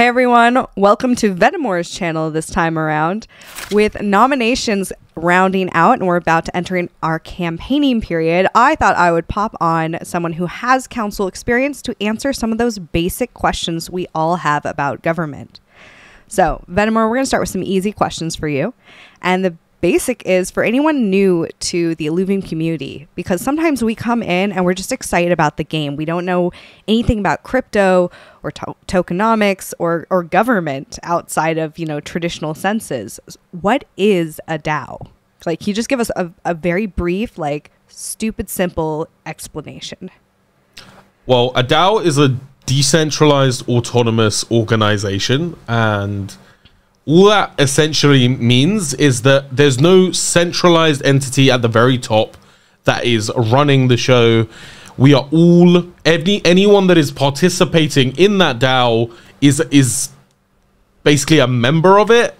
Hey everyone, welcome to Vetemor's channel this time around. With nominations rounding out and we're about to enter in our campaigning period, I thought I would pop on someone who has council experience to answer some of those basic questions we all have about government. So Vetemor, we're going to start with some easy questions for you. And the basic is for anyone new to the Illuvium community, because sometimes we come in and we're just excited about the game. We don't know anything about crypto or tokenomics or government outside of, you know, traditional senses. What is a DAO? Like, you just give us a very brief, like, stupid simple explanation. Well, a DAO is a decentralized autonomous organization, and all that essentially means is that there's no centralized entity at the very top that is running the show. We are all, anyone that is participating in that DAO is basically a member of it,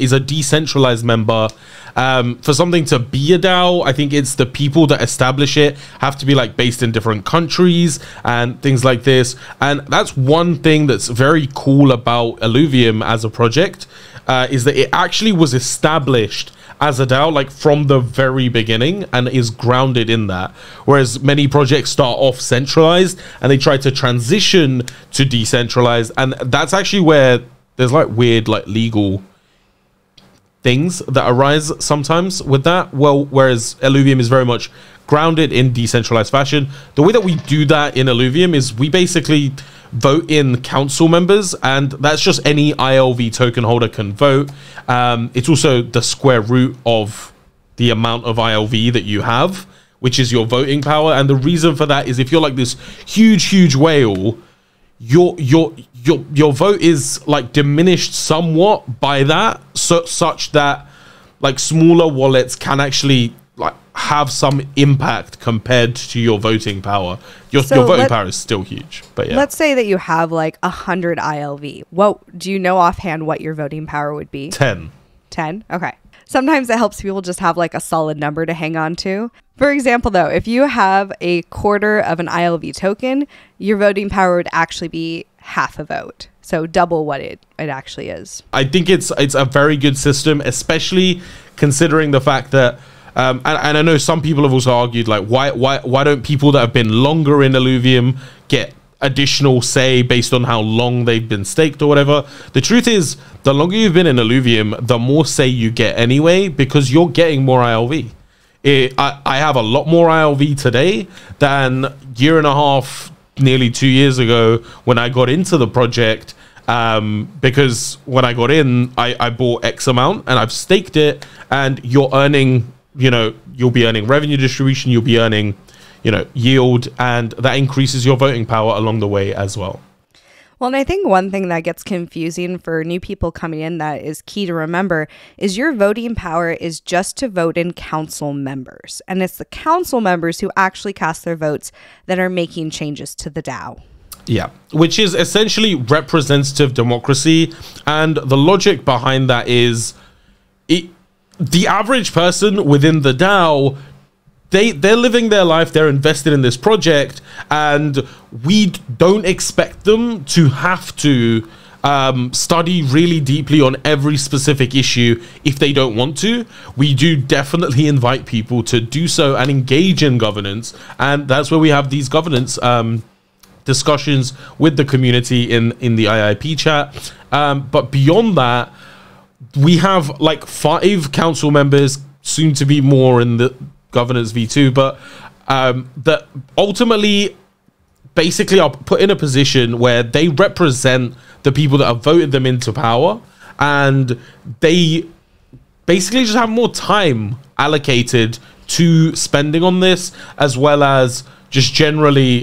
is a decentralized member. For something to be a DAO, I think it's the people that establish it have to be like based in different countries and things like this. And that's one thing that's very cool about Illuvium as a project, is that it actually was established as a DAO, like from the very beginning, and is grounded in that. Whereas many projects start off centralized and they try to transition to decentralized. And that's actually where there's like weird, like legal things that arise sometimes with that. Well, whereas Illuvium is very much grounded in decentralized fashion. The way that we do that in Illuvium is we basically vote in council members, and that's just any ILV token holder can vote. It's also the square root of the amount of ILV that you have, which is your voting power. And the reason for that is if you're like this huge, huge whale, your vote is like diminished somewhat by that, such that like smaller wallets can actually like have some impact compared to your voting power. Your voting power is still huge, but yeah. Let's say that you have like 100 ILV. What do you know offhand what your voting power would be? 10. 10? Okay. Sometimes it helps people just have like a solid number to hang on to. For example, though, if you have a quarter of an ILV token, your voting power would actually be half a vote. So double what it actually is. I think it's a very good system, especially considering the fact that, and I know some people have also argued, like, why don't people that have been longer in Illuvium get additional say based on how long they've been staked or whatever? The truth is, the longer you've been in Illuvium, the more say you get anyway, because you're getting more ILV. I have a lot more ILV today than year and a half, nearly 2 years ago when I got into the project, because when I got in, I bought X amount and I've staked it, and you're earning, you know, you'll be earning revenue distribution, you'll be earning, you know, yield, and that increases your voting power along the way as well. Well, and I think one thing that gets confusing for new people coming in that is key to remember is your voting power is just to vote in council members. And it's the council members who actually cast their votes that are making changes to the DAO. Yeah, which is essentially representative democracy. And the logic behind that is the average person within the DAO, they're living their life, they're invested in this project, and we don't expect them to have to study really deeply on every specific issue if they don't want to. We do definitely invite people to do so and engage in governance, and that's where we have these governance discussions with the community in the IIP chat. But beyond that, we have like 5 council members, soon to be more in the Governance v2, but that ultimately basically are put in a position where they represent the people that have voted them into power, and they basically just have more time allocated to spending on this, as well as just generally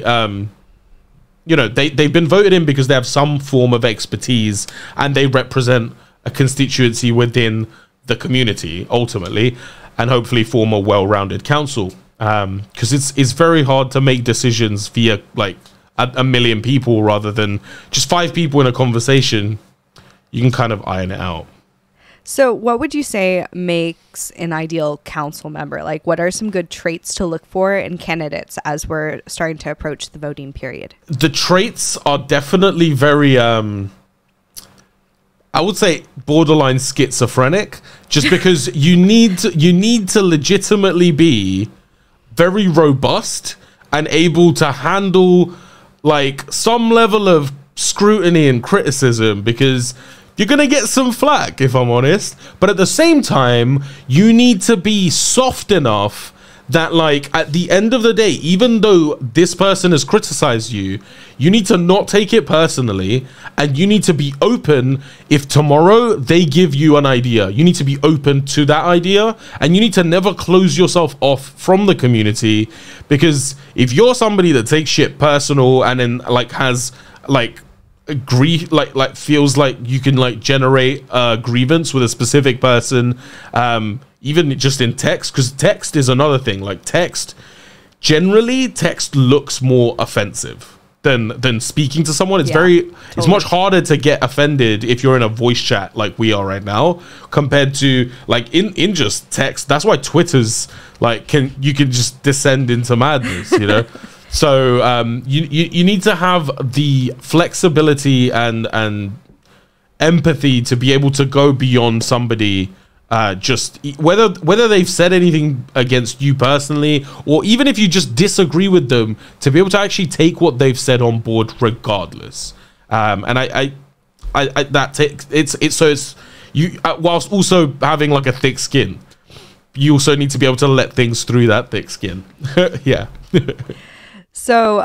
you know, they've been voted in because they have some form of expertise and they represent a constituency within the community ultimately, and hopefully form a well-rounded council, because it's very hard to make decisions via like a million people rather than just 5 people in a conversation. You can kind of iron it out. So what would you say makes an ideal council member? Like, what are some good traits to look for in candidates as we're starting to approach the voting period? The traits are definitely very I would say borderline schizophrenic, just because you need to legitimately be very robust and able to handle like some level of scrutiny and criticism, because you're going to get some flack, if I'm honest. But at the same time, you need to be soft enough that like at the end of the day, even though this person has criticized you, you need to not take it personally, and you need to be open. If tomorrow they give you an idea, you need to be open to that idea, and you need to never close yourself off from the community, because if you're somebody that takes shit personal and then like has like feels like you can like generate a grievance with a specific person, even just in text, because text is another thing. Like text, generally text looks more offensive than speaking to someone. It's it's much harder to get offended if you're in a voice chat like we are right now, compared to like in just text. That's why Twitter's like you can just descend into madness, you know. So you need to have the flexibility and empathy to be able to go beyond somebody, just whether they've said anything against you personally, or even if you just disagree with them, to be able to actually take what they've said on board regardless. And I that takes whilst also having like a thick skin, you also need to be able to let things through that thick skin. Yeah. So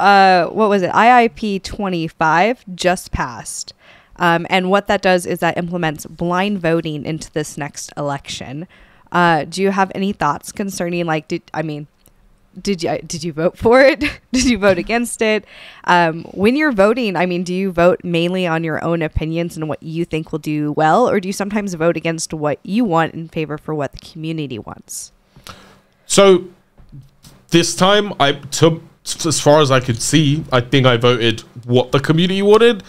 what was it? IIP 25 just passed. And what that does is that implements blind voting into this next election. Do you have any thoughts concerning, like, did you vote for it? Did you vote against it? When you're voting, I mean, do you vote mainly on your own opinions and what you think will do well? Or do you sometimes vote against what you want in favor for what the community wants? So this time as far as I could see, I think I voted what the community wanted.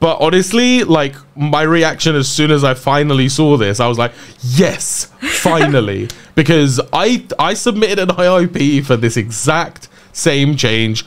But honestly, like, my reaction as soon as I finally saw this, I was like, yes, finally. Because I submitted an IIP for this exact same change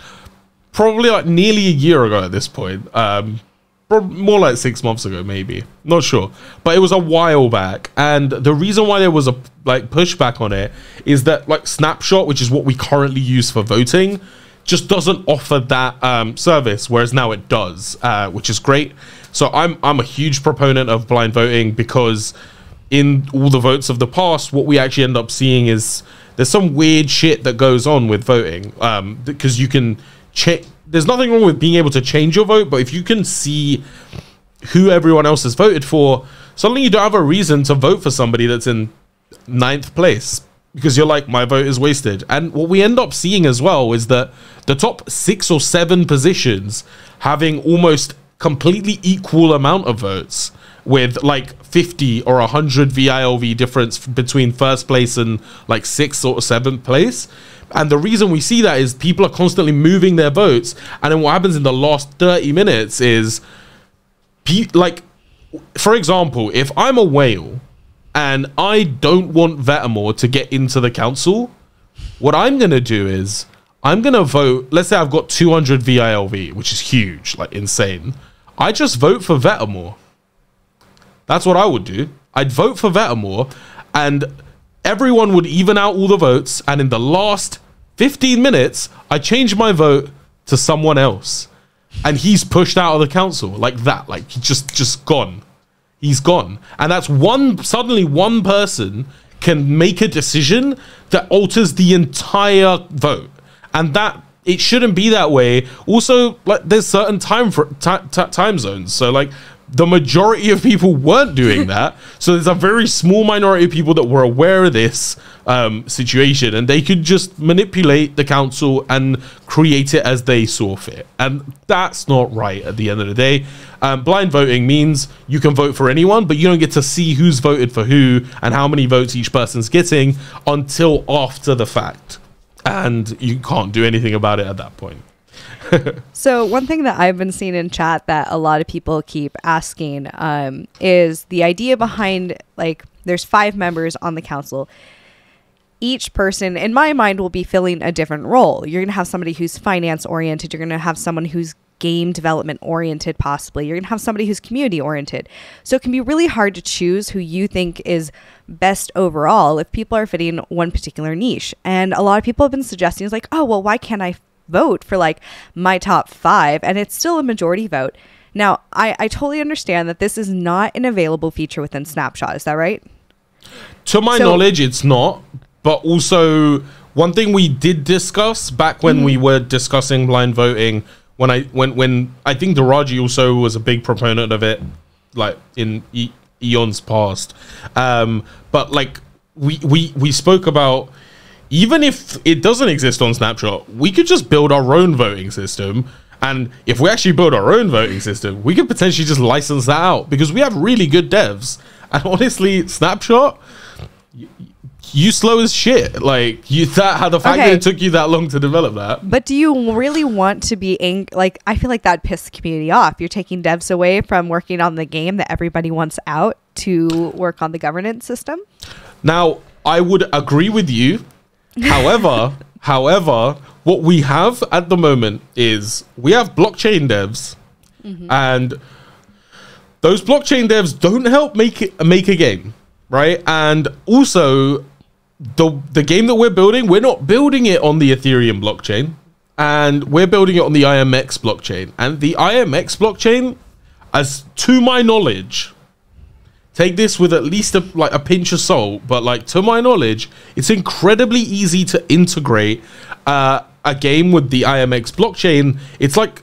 probably like nearly a year ago at this point. More like 6 months ago, maybe. Not sure. But it was a while back. And the reason why there was a like pushback on it is that like Snapshot, which is what we currently use for voting, just doesn't offer that service, whereas now it does, which is great. So I'm a huge proponent of blind voting, because in all the votes of the past, what we actually end up seeing is there's some weird shit that goes on with voting, because you can check. There's nothing wrong with being able to change your vote, but if you can see who everyone else has voted for, suddenly you don't have a reason to vote for somebody that's in 9th place, because you're like, my vote is wasted. And what we end up seeing as well is that the top 6 or 7 positions having almost completely equal amount of votes, with like 50 or 100 VILV difference between first place and like 6th or 7th place. And the reason we see that is people are constantly moving their votes. And then what happens in the last 30 minutes is, like, for example, if I'm a whale, and I don't want Vetemor to get into the council, what I'm going to do is I'm going to vote. Let's say I've got 200 VILV, which is huge, like insane. I just vote for Vetemor. That's what I would do. I'd vote for Vetemor, and everyone would even out all the votes. And in the last 15 minutes, I change my vote to someone else, and he's pushed out of the council like that. Like, he just gone. He's gone. And that's suddenly one person can make a decision that alters the entire vote. And that, it shouldn't be that way. Also, like, there's certain time zones. So like the majority of people weren't doing that. So there's a very small minority of people that were aware of this situation, and they could just manipulate the council and create it as they saw fit. And that's not right at the end of the day. Blind voting means you can vote for anyone, but you don't get to see who's voted for who and how many votes each person's getting until after the fact. And you can't do anything about it at that point. So one thing that I've been seeing in chat that a lot of people keep asking is the idea behind, like, there's 5 members on the council. Each person, in my mind, will be filling a different role. You're going to have somebody who's finance oriented. You're going to have someone who's game development oriented, possibly. You're going to have somebody who's community oriented. So it can be really hard to choose who you think is best overall if people are fitting one particular niche. And a lot of people have been suggesting, it's like, oh, well, why can't I vote for like my top five? And it's still a majority vote. Now, I totally understand that this is not an available feature within Snapshot. Is that right? To my knowledge, it's not. But also, one thing we did discuss back when we were discussing blind voting, when I think Daraji also was a big proponent of it, like in eons past. But like we spoke about, even if it doesn't exist on Snapshot, we could just build our own voting system. And if we actually build our own voting system, we could potentially just license that out, because we have really good devs. And honestly, Snapshot, you slow as shit. Like, the fact that it took you that long to develop that. But do you really want to be like, I feel like that pissed the community off. You're taking devs away from working on the game that everybody wants out to work on the governance system. Now, I would agree with you. However, what we have at the moment is we have blockchain devs, and those blockchain devs don't help make a game, right? And also, the game that we're building, we're not building it on the Ethereum blockchain, and we're building it on the IMX blockchain. And the IMX blockchain, as to my knowledge, take this with at least a pinch of salt, but like, to my knowledge, it's incredibly easy to integrate a game with the IMX blockchain. It's like,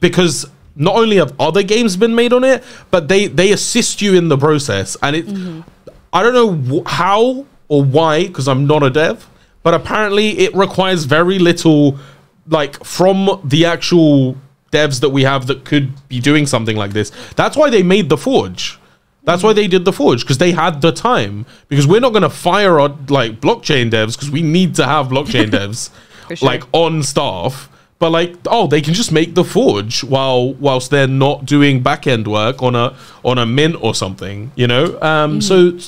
because not only have other games been made on it, but they assist you in the process. And it, I don't know how or why, because I'm not a dev, but apparently it requires very little, like, from the actual devs that we have that could be doing something like this. That's why they made the Forge. That's why they did the Forge, because they had the time. Because we're not going to fire our like blockchain devs, because we need to have blockchain devs like on staff. But like, oh, they can just make the Forge whilst they're not doing back end work on a mint or something, you know. So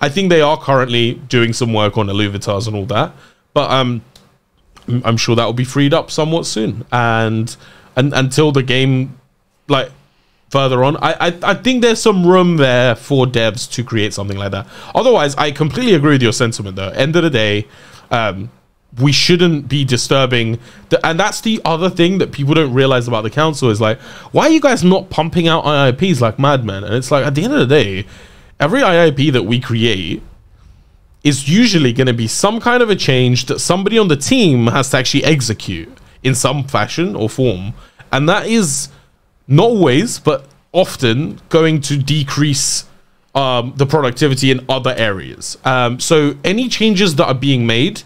I think they are currently doing some work on Illuvitars and all that. But I'm sure that will be freed up somewhat soon. And until the game, like, further on, I think there's some room there for devs to create something like that. Otherwise, I completely agree with your sentiment, though. End of the day, we shouldn't be disturbing. And that's the other thing that people don't realize about the council is like, why are you guys not pumping out IIPs like madmen? And it's like, at the end of the day, every IIP that we create is usually going to be some kind of a change that somebody on the team has to actually execute in some fashion or form. And that is... not always, but often going to decrease the productivity in other areas. So any changes that are being made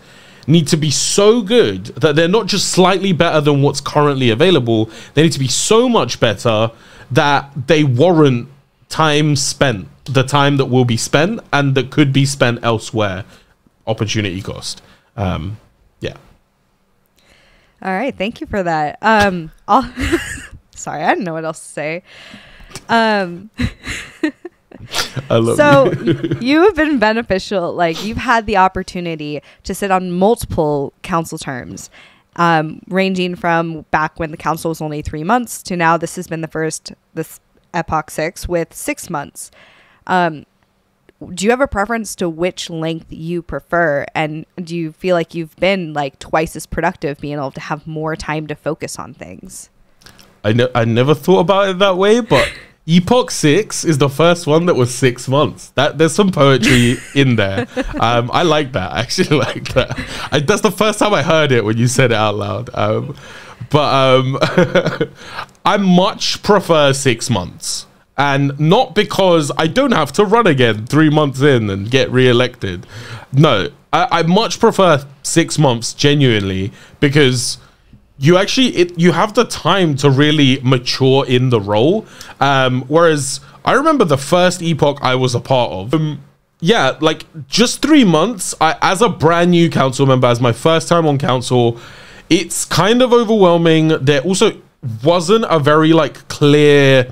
need to be so good that they're not just slightly better than what's currently available. They need to be so much better that they warrant time spent, the time that will be spent and that could be spent elsewhere. Opportunity cost. Yeah. All right. Thank you for that. Sorry, I didn't know what else to say. I love so you have been beneficial. Like, you've had the opportunity to sit on multiple council terms, ranging from back when the council was only 3 months to now. This has been the first, this epoch 6 with 6 months. Do you have a preference to which length you prefer? And do you feel like you've been like twice as productive being able to have more time to focus on things? I never thought about it that way, but Epoch 6 is the first one that was 6 months. There's some poetry in there. I like that. I actually like that. That's the first time I heard it when you said it out loud. I much prefer 6 months. And not because I don't have to run again 3 months in and get re-elected. No, I much prefer 6 months genuinely, because... you actually, you have the time to really mature in the role. Whereas I remember the first epoch I was a part of. Yeah, like just 3 months, as a brand new council member, as my first time on council, it's kind of overwhelming. There also wasn't a very like clear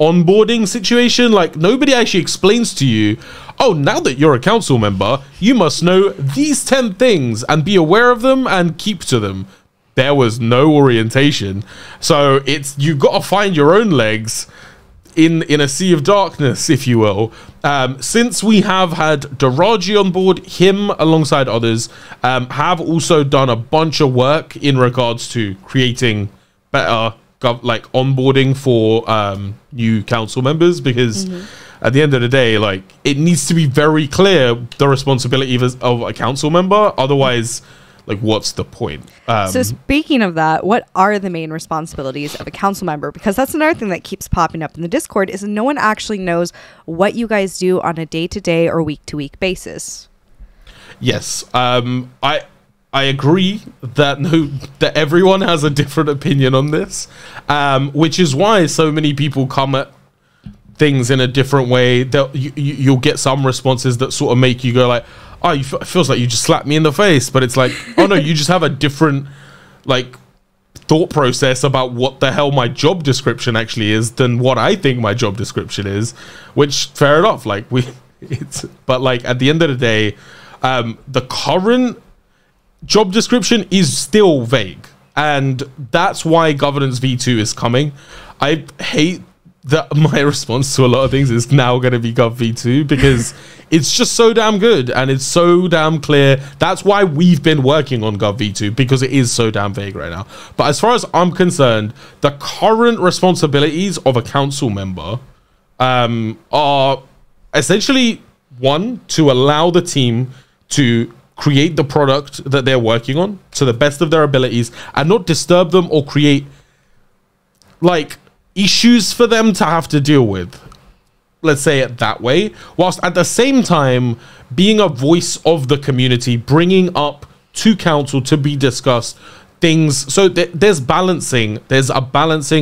onboarding situation. Like nobody actually explains to you, oh, now that you're a council member, you must know these 10 things and be aware of them and keep to them. there was no orientation. So it's, you've got to find your own legs in a sea of darkness, if you will. Since we have had Daraji on board, him alongside others have also done a bunch of work in regards to creating better like onboarding for new council members, because at the end of the day, like, it needs to be very clear the responsibility of a council member. Otherwise, like, what's the point? So speaking of that, what are the main responsibilities of a council member? Because that's another thing that keeps popping up in the Discord, is no one actually knows what you guys do on a day-to-day or week-to-week basis. Yes. I agree that that everyone has a different opinion on this, which is why so many people come at things in a different way. That you'll get some responses that sort of make you go like, oh, it feels like you just slapped me in the face. But it's like, oh no, you just have a different like thought process about what the hell my job description actually is than what I think my job description is, which fair enough. Like but like at the end of the day, the current job description is still vague. And that's why Governance v2 is coming. I hate that my response to a lot of things is now going to be Gov v2, because it's just so damn good and it's so damn clear. That's why we've been working on Gov v2, because it is so damn vague right now. But as far as I'm concerned, the current responsibilities of a council member are essentially, one, to allow the team to create the product that they're working on to the best of their abilities and not disturb them or create like issues for them to have to deal with, let's say it that way, whilst at the same time being a voice of the community, bringing up to council to be discussed things. So there's a balancing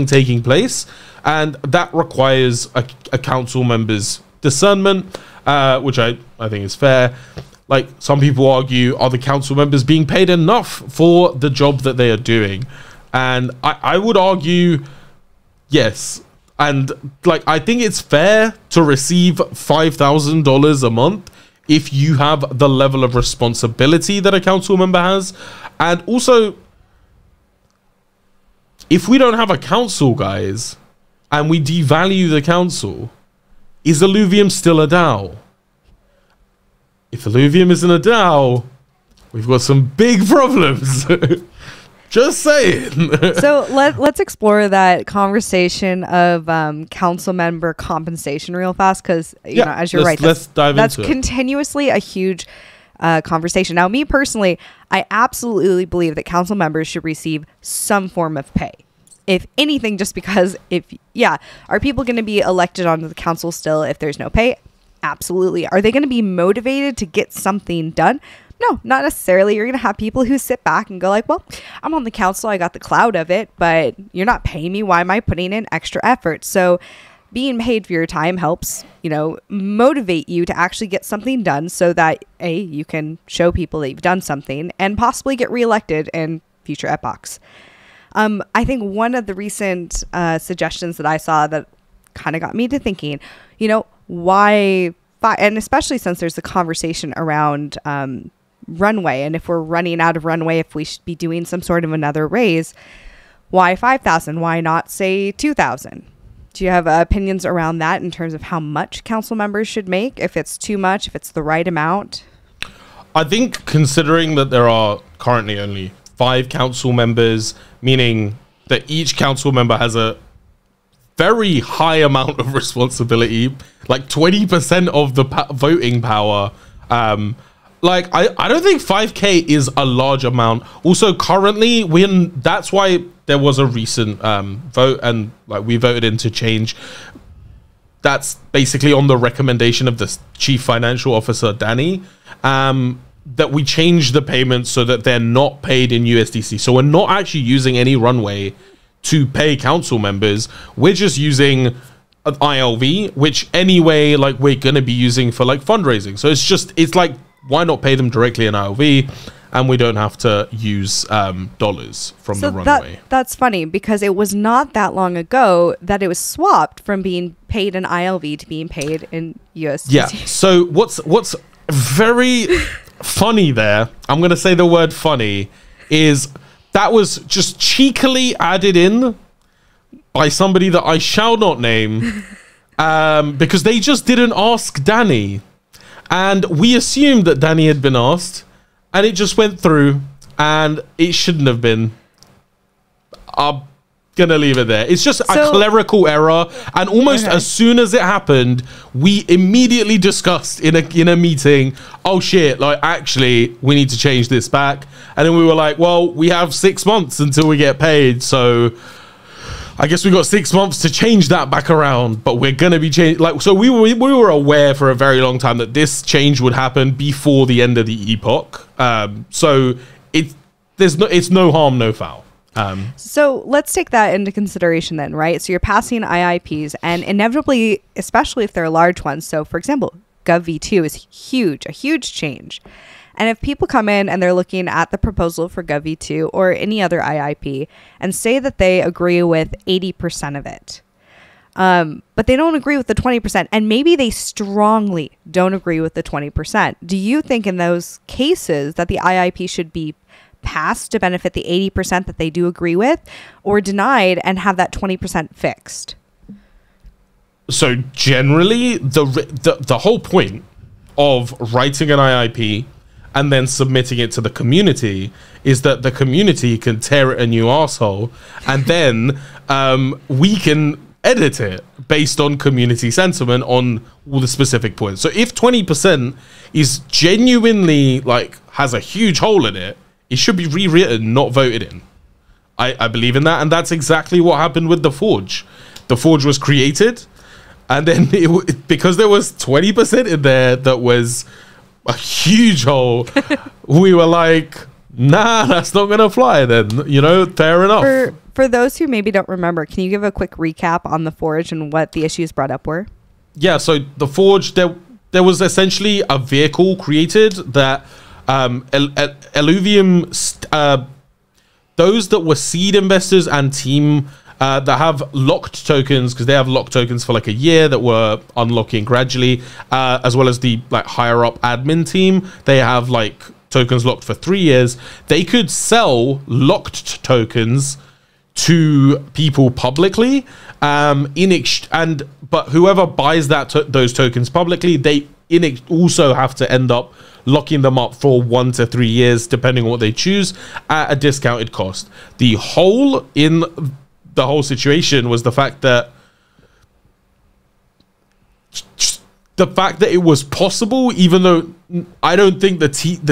taking place, and that requires a council member's discernment, which I think is fair. Like, some people argue, are the council members being paid enough for the job that they are doing? And I would argue yes. And like, I think it's fair to receive $5,000 a month if you have the level of responsibility that a council member has. And also, if we don't have a council, guys, and we devalue the council, is Illuvium still a DAO? If Illuvium isn't a DAO, we've got some big problems. Just saying. So let's explore that conversation of council member compensation real fast, because you know, as you're right, let's dive into it. Continuously a huge conversation. Now, me personally, I absolutely believe that council members should receive some form of pay. If anything, just because are people going to be elected onto the council still if there's no pay? Absolutely. Are they going to be motivated to get something done? No, not necessarily. You're going to have people who sit back and go like, well, I'm on the council, I got the clout of it, but you're not paying me. Why am I putting in extra effort? So being paid for your time helps, you know, motivate you to actually get something done, so that A, you can show people that you've done something and possibly get reelected in future epochs. I think one of the recent suggestions that I saw that kind of got me to thinking, you know, why, and especially since there's the conversation around runway, and if we're running out of runway, if we should be doing some sort of another raise, why 5,000? Why not say 2,000? Do you have opinions around that in terms of how much council members should make, if it's too much, if it's the right amount? I think considering that there are currently only 5 council members, meaning that each council member has a very high amount of responsibility, like 20% of the voting power. Like, I don't think 5K is a large amount. Also, currently, that's why there was a recent vote, and like we voted in to change. That's basically on the recommendation of the Chief Financial Officer, Danny, that we change the payments so that they're not paid in USDC. So we're not actually using any runway to pay council members. We're just using ILV, which anyway, like, we're going to be using for like fundraising. So it's just, it's like, why not pay them directly in ILV, and we don't have to use dollars from the runway. That's funny, because it was not that long ago that it was swapped from being paid in ILV to being paid in USDC. Yeah. So what's very funny there, I'm going to say the word funny, is That was just cheekily added in by somebody that I shall not name, because they just didn't ask Danny. And we assumed that Danny had been asked, and it just went through, and it shouldn't have been. I'm gonna leave it there. It's just a clerical error, and almost as soon as it happened, we immediately discussed in a meeting, oh shit, like actually we need to change this back. And then we were like, well, we have 6 months until we get paid, so I guess we got 6 months to change that back around, but we're gonna be changing. Like, so we were aware for a very long time that this change would happen before the end of the epoch. So it's no harm, no foul. So let's take that into consideration then, right? So you're passing IIPs, and inevitably, especially if they're large ones. So for example, Gov v2 is huge, a huge change. And if people come in and they're looking at the proposal for Gov v2 or any other IIP and say that they agree with 80% of it, but they don't agree with the 20%, and maybe they strongly don't agree with the 20%, do you think in those cases that the IIP should be passed to benefit the 80% that they do agree with, or denied and have that 20% fixed? So generally, the whole point of writing an IIP and then submitting it to the community is that the community can tear it a new asshole, and then we can edit it based on community sentiment on all the specific points. So if 20% is genuinely like has a huge hole in it, it should be rewritten, not voted in. I believe in that, and that's exactly what happened with the Forge. The Forge was created, and then because there was 20% in there that was a huge hole, we were like, nah, that's not gonna fly then, you know, fair enough. For those who maybe don't remember, can you give a quick recap on the Forge and what the issues brought up were? Yeah, so the Forge, there was essentially a vehicle created that Illuvium, those that were seed investors and team that have locked tokens, because they have locked tokens for like a year that were unlocking gradually, as well as the like higher up admin team, they have like tokens locked for 3 years. They could sell locked tokens to people publicly, but whoever buys those tokens publicly, they also have to end up locking them up for 1 to 3 years, depending on what they choose, at a discounted cost. The hole in the whole situation was the fact that it was possible, even though I don't think the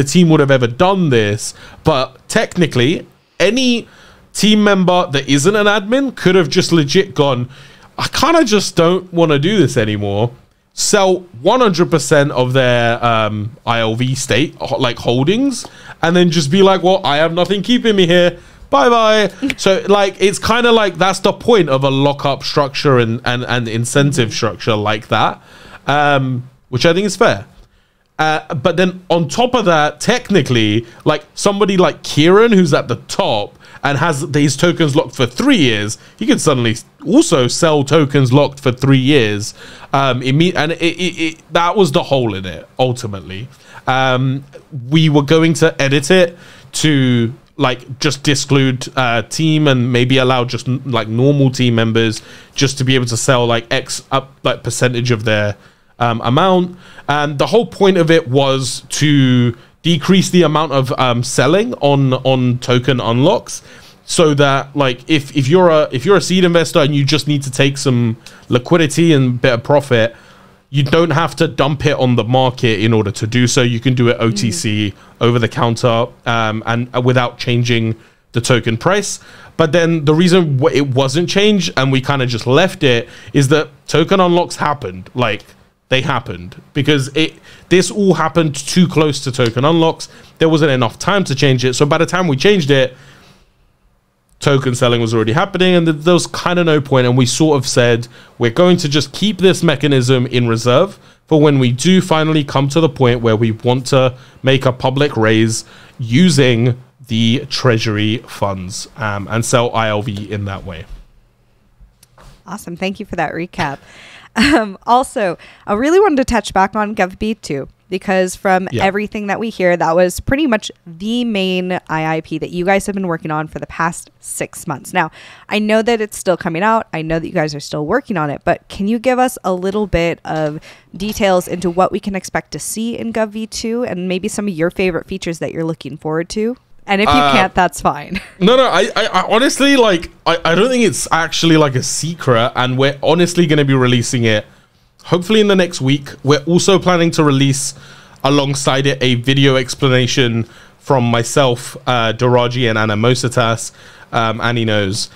team would have ever done this, but technically any team member that isn't an admin could have just legit gone, I kind of just don't want to do this anymore, sell 100% of their ILV state, like holdings, and then just be like, well, I have nothing keeping me here, bye-bye. So like, it's kind of like, that's the point of a lockup structure and incentive structure like that, which I think is fair. But then on top of that, technically, like somebody like Kieran, who's at the top and has these tokens locked for 3 years, he can suddenly also sell tokens locked for 3 years. That was the hole in it, ultimately. We were going to edit it to like just disclude team and maybe allow just like normal team members just to be able to sell like X up like percentage of their amount. And the whole point of it was to decrease the amount of selling on token unlocks, so that like if you're a seed investor and you just need to take some liquidity and a bit of profit, you don't have to dump it on the market in order to do so. You can do it OTC, over the counter, and without changing the token price. But then the reason it wasn't changed and we kind of just left it is that token unlocks happened. Like, they happened because this all happened too close to token unlocks. There wasn't enough time to change it. So by the time we changed it, token selling was already happening, and there was kind of no point. And we sort of said, we're going to just keep this mechanism in reserve for when we do finally come to the point where we want to make a public raise using the treasury funds and sell ILV in that way. Awesome. Thank you for that recap. Also, I really wanted to touch back on Gov v2 because from everything that we hear, that was pretty much the main IIP that you guys have been working on for the past 6 months. Now, I know that it's still coming out. I know that you guys are still working on it, but can you give us a little bit of details into what we can expect to see in Gov v2 and maybe some of your favorite features that you're looking forward to? And if you can't, that's fine. No, I honestly, like, I don't think it's actually like a secret, and we're honestly going to be releasing it hopefully in the next week. We're also planning to release alongside it a video explanation from myself, Daraji, and Anna Mositas. Annie knows.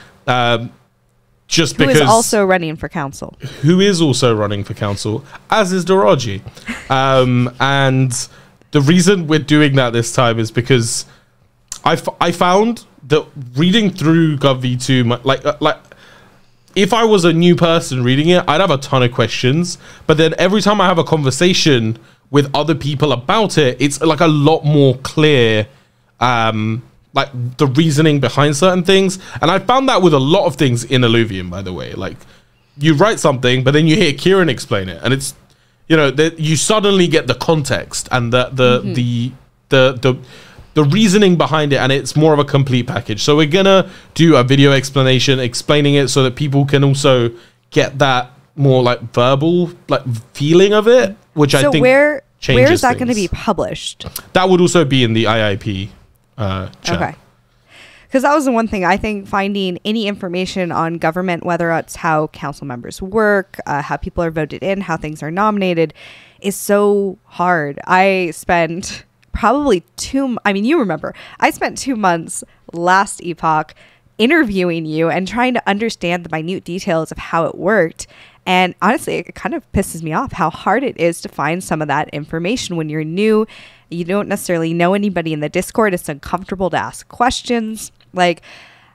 Just who because is also running for council. Who is also running for council, as is Daraji. And the reason we're doing that this time is because I found that reading through Gov v2, like if I was a new person reading it, I'd have a ton of questions. But then every time I have a conversation with other people about it, it's like a lot more clear, like the reasoning behind certain things. And I found that with a lot of things in Illuvium, by the way. Like, you write something, but then you hear Kieran explain it, and it's, you know, that you suddenly get the context and the reasoning behind it, and it's more of a complete package. So we're gonna do a video explanation explaining it so that people can also get that more like verbal feeling of it, which so I think where is that going to be published? That would also be in the IIP chat. Okay. Because that was the one thing I think, finding any information on government, whether it's how council members work, how people are voted in, how things are nominated, is so hard. I spent probably I spent 2 months last epoch interviewing you and trying to understand the minute details of how it worked. And honestly, it kind of pisses me off how hard it is to find some of that information when you're new. You don't necessarily know anybody in the Discord. It's uncomfortable to ask questions. Like,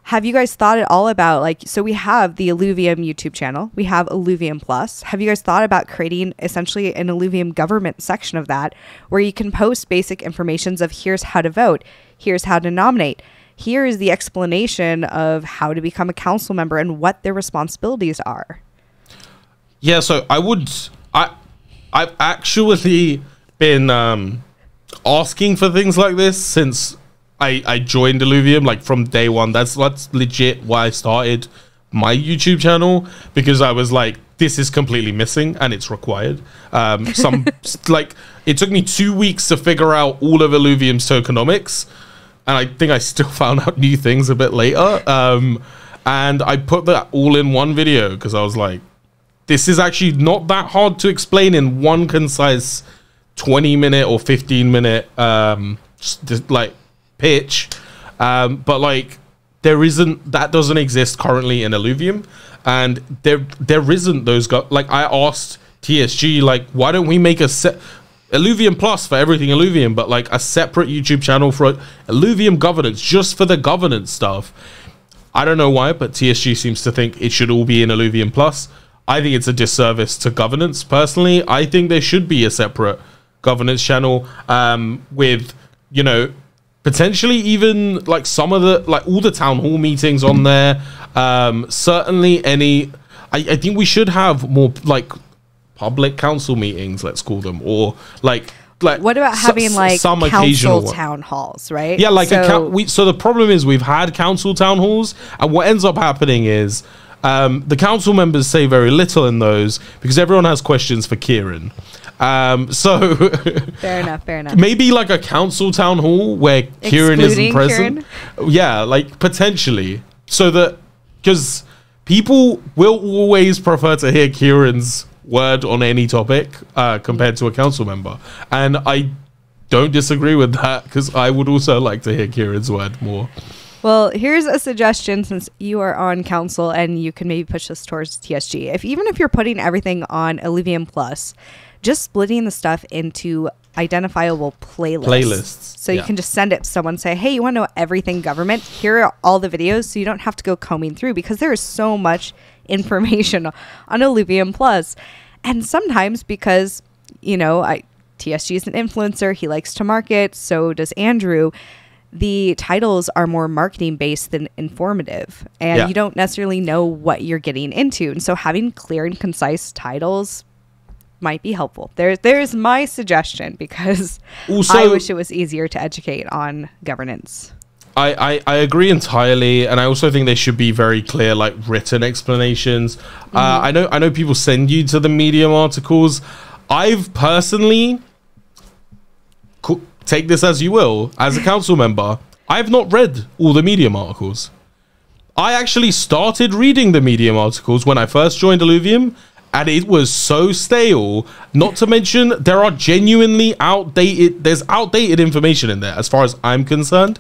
have you guys thought at all about, like, so we have the Illuvium YouTube channel, we have Illuvium Plus. Have you guys thought about creating essentially an Illuvium government section of that where you can post basic informations of here's how to vote, here's how to nominate, here is the explanation of how to become a council member and what their responsibilities are? Yeah, so I've actually been asking for things like this since I joined Illuvium, like from day one. That's legit why I started my YouTube channel, because I was like, this is completely missing and it's required. Like, it took me 2 weeks to figure out all of Illuvium's tokenomics, and I think I still found out new things a bit later. And I put that all in one video because I was like, this is actually not that hard to explain in one concise 20-minute or 15-minute like pitch. But like, that doesn't exist currently in Illuvium, and there isn't those guys. Like, I asked TSG, like, why don't we make a set Illuvium Plus for everything Illuvium, but like a separate YouTube channel for Illuvium governance, just for the governance stuff? I don't know why, but TSG seems to think it should all be in Illuvium Plus. I think it's a disservice to governance personally. I think there should be a separate governance channel with, you know, potentially even like some of the, like, all the town hall meetings on there. Certainly any, I think we should have more like public council meetings, let's call them, or like what about having like some occasional town halls, right? Yeah, like so the problem is we've had council town halls, and what ends up happening is the council members say very little in those because everyone has questions for Kieran. So fair enough. Maybe like a council town hall where Kieran isn't present. Kieran? Yeah, like potentially, so that, because people will always prefer to hear Kieran's word on any topic compared to a council member, and I don't disagree with that because I would also like to hear Kieran's word more. Well, here's a suggestion, since you are on council and you can maybe push this towards TSG. Even if you're putting everything on Illuvium Plus, just splitting the stuff into identifiable playlists. So you can just send it to someone, say, hey, you want to know everything government? Here are all the videos, so you don't have to go combing through, because there is so much information on Illuvium Plus. And sometimes, because, you know, TSG is an influencer, he likes to market, so does Andrew, the titles are more marketing based than informative, and you don't necessarily know what you're getting into. And so having clear and concise titles might be helpful. There's my suggestion, because also, I wish it was easier to educate on governance. I agree entirely, and I also think they should be very clear, like written explanations. Mm-hmm. I know people send you to the Medium articles. I've personally, take this as you will, as a council member, I've not read all the Medium articles. I actually started reading the Medium articles when I first joined Illuvium, and it was so stale. Not to mention, there are genuinely outdated information in there, as far as I'm concerned.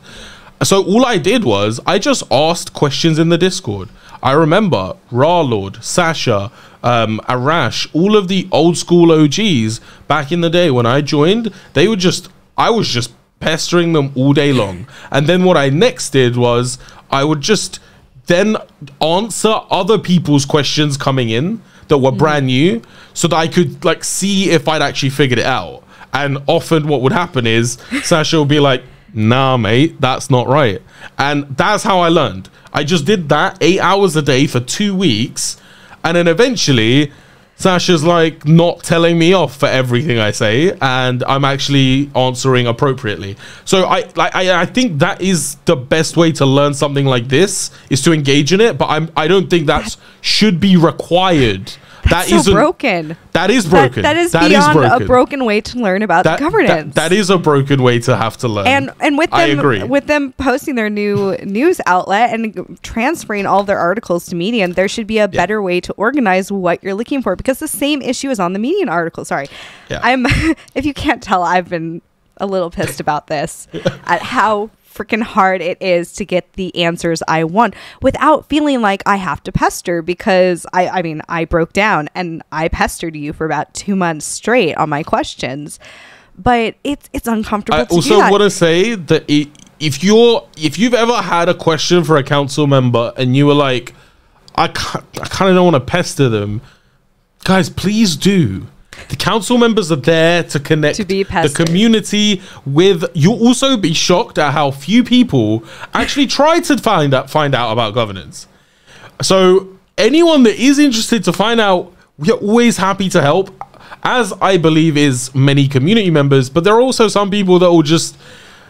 So all I did was I just asked questions in the Discord. I remember Ra Lord, Sasha, Arash, all of the old school OGs back in the day when I joined, they were just, I was just pestering them all day long. And then what I next did was I would just then answer other people's questions coming in that were brand new, so that I could like see if I'd actually figured it out. And often what would happen is Sasha will be like, nah mate, that's not right. And that's how I learned. I just did that 8 hours a day for 2 weeks, and then eventually Sasha's like not telling me off for everything I say, and I'm actually answering appropriately. So I think that is the best way to learn something like this, is to engage in it. But I don't think that should be required. That's so broken. That is broken. That is beyond a broken way to learn about governance. That is a broken way to have to learn. And with them, I agree. With them posting their new news outlet and transferring all their articles to Medium, there should be a better way to organize what you're looking for, because the same issue is on the Medium article. Sorry, if you can't tell, I've been a little pissed about this at how freaking hard it is to get the answers I want without feeling like I have to pester, because I mean, I broke down and I pestered you for about 2 months straight on my questions, but it's uncomfortable. I also want to say that if you've ever had a question for a council member and you were like, I kind of don't want to pester them, guys, please do. The council members are there to connect the community with. You'll also be shocked at how few people actually try to find out about governance. So anyone that is interested to find out, we are always happy to help, as I believe is many community members. But there are also some people that will just,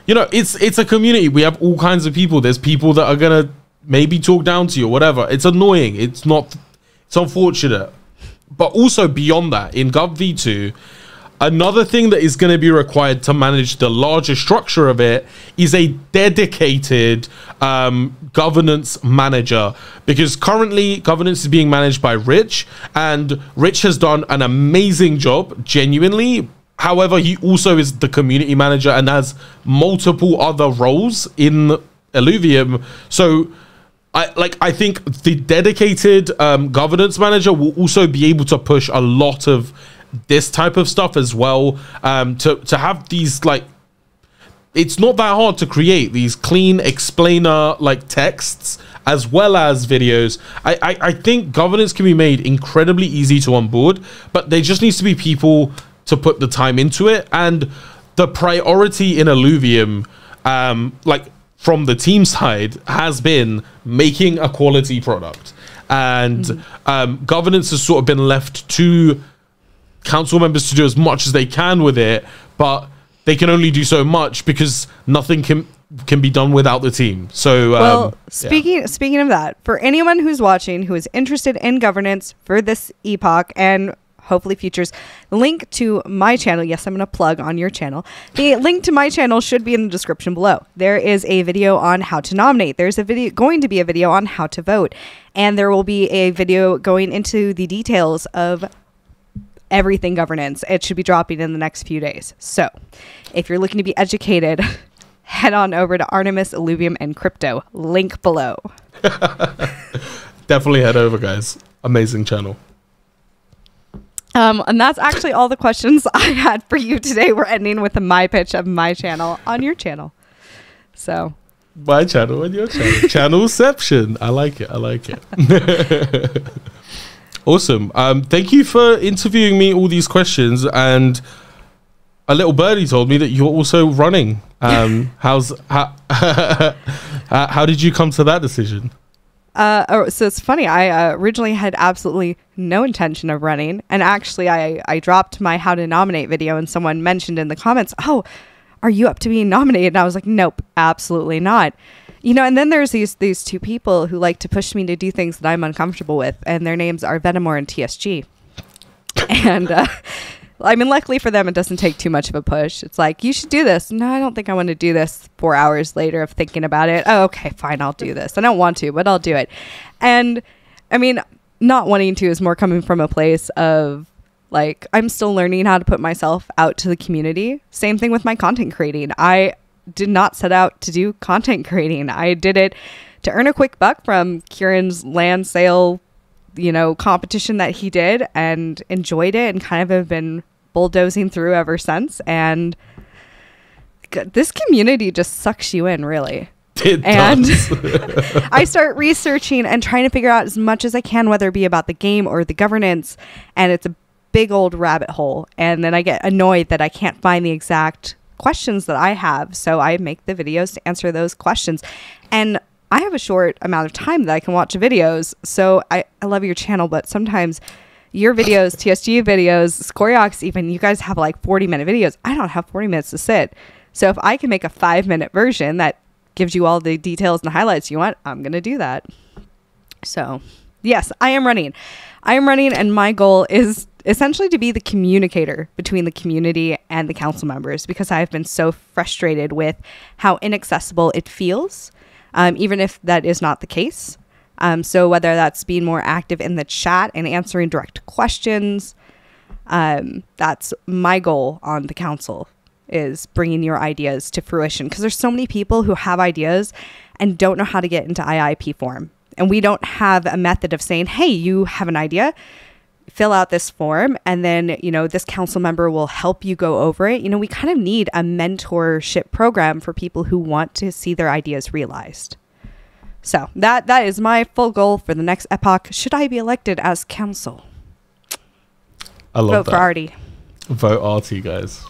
you know, it's a community. We have all kinds of people. There's people that are going to maybe talk down to you or whatever. It's annoying. It's unfortunate. But also beyond that, in Gov v2, another thing that is going to be required to manage the larger structure of it is a dedicated governance manager, because currently governance is being managed by Rich, and Rich has done an amazing job, genuinely. However, he also is the community manager and has multiple other roles in Illuvium. So I think the dedicated governance manager will also be able to push a lot of this type of stuff as well. To have these, like, it's not that hard to create these clean explainer like texts as well as videos. I think governance can be made incredibly easy to onboard, but there just needs to be people to put the time into it. And the priority in Illuvium, from the team side, has been making a quality product, and governance has sort of been left to council members to do as much as they can with it, but they can only do so much because nothing can be done without the team. So well, speaking of that, for anyone who's watching who is interested in governance for this epoch and hopefully futures, link to my channel. Yes, I'm going to plug on your channel. The link to my channel should be in the description below. There is a video on how to nominate. There's going to be a video on how to vote. And there will be a video going into the details of everything governance. It should be dropping in the next few days. So if you're looking to be educated, head on over to Artemis, Illuvium, and Crypto. Link below. Definitely head over, guys. Amazing channel. And that's actually all the questions I had for you today. We're ending with my pitch of my channel on your channel. So my channel and your channel. Channelception. I like it. I like it. Awesome. Thank you for interviewing me all these questions. And a little birdie told me that you're also running. How did you come to that decision? So it's funny. I originally had absolutely no intention of running. And actually, I dropped my how to nominate video and someone mentioned in the comments, oh, are you up to being nominated? And I was like, nope, absolutely not. You know, and then there's these two people who like to push me to do things that I'm uncomfortable with. And their names are Vetemor and TSG. And I mean, luckily for them, it doesn't take too much of a push. It's like, you should do this. No, I don't think I want to do this. 4 hours later of thinking about it. Oh, okay, fine, I'll do this. I don't want to, but I'll do it. And I mean, not wanting to is more coming from a place of like, I'm still learning how to put myself out to the community. Same thing with my content creating. I did not set out to do content creating. I did it to earn a quick buck from Kieran's land sale, you know, competition that he did, and enjoyed it and kind of have been bulldozing through ever since. And this community just sucks you in, really. It does. And I start researching and trying to figure out as much as I can, whether it be about the game or the governance. And it's a big old rabbit hole. And then I get annoyed that I can't find the exact questions that I have. So I make the videos to answer those questions. And I have a short amount of time that I can watch videos. So I love your channel, but sometimes your videos, TSG videos, Scoriox even, you guys have like 40-minute videos. I don't have 40 minutes to sit. So if I can make a 5-minute version that gives you all the details and the highlights you want, I'm going to do that. So yes, I am running. I am running, and my goal is essentially to be the communicator between the community and the council members, because I've been so frustrated with how inaccessible it feels. Even if that is not the case. So whether that's being more active in the chat and answering direct questions, that's my goal on the council, is bringing your ideas to fruition. Because there's so many people who have ideas and don't know how to get into IIP form. And we don't have a method of saying, hey, you have an idea, fill out this form, and then, you know, this council member will help you go over it. You know, we kind of need a mentorship program for people who want to see their ideas realized. So that is my full goal for the next epoch. Should I be elected as council? I love that. Vote for Artie. Vote Artie, guys.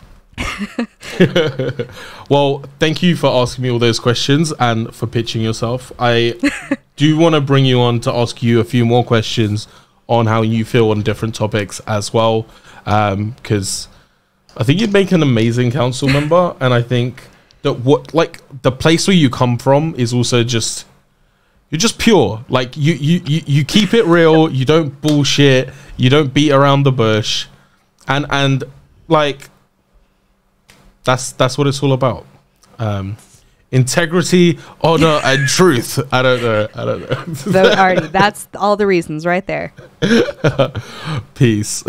Well, thank you for asking me all those questions and for pitching yourself. I do want to bring you on to ask you a few more questions on how you feel on different topics as well, because I think you'd make an amazing council member, and I think that what, like, the place where you come from is also just, you're just pure. Like you keep it real. You don't bullshit. You don't beat around the bush, and like that's what it's all about. Integrity, honor, and truth. I don't know. So, Artie, that's all the reasons right there. Peace.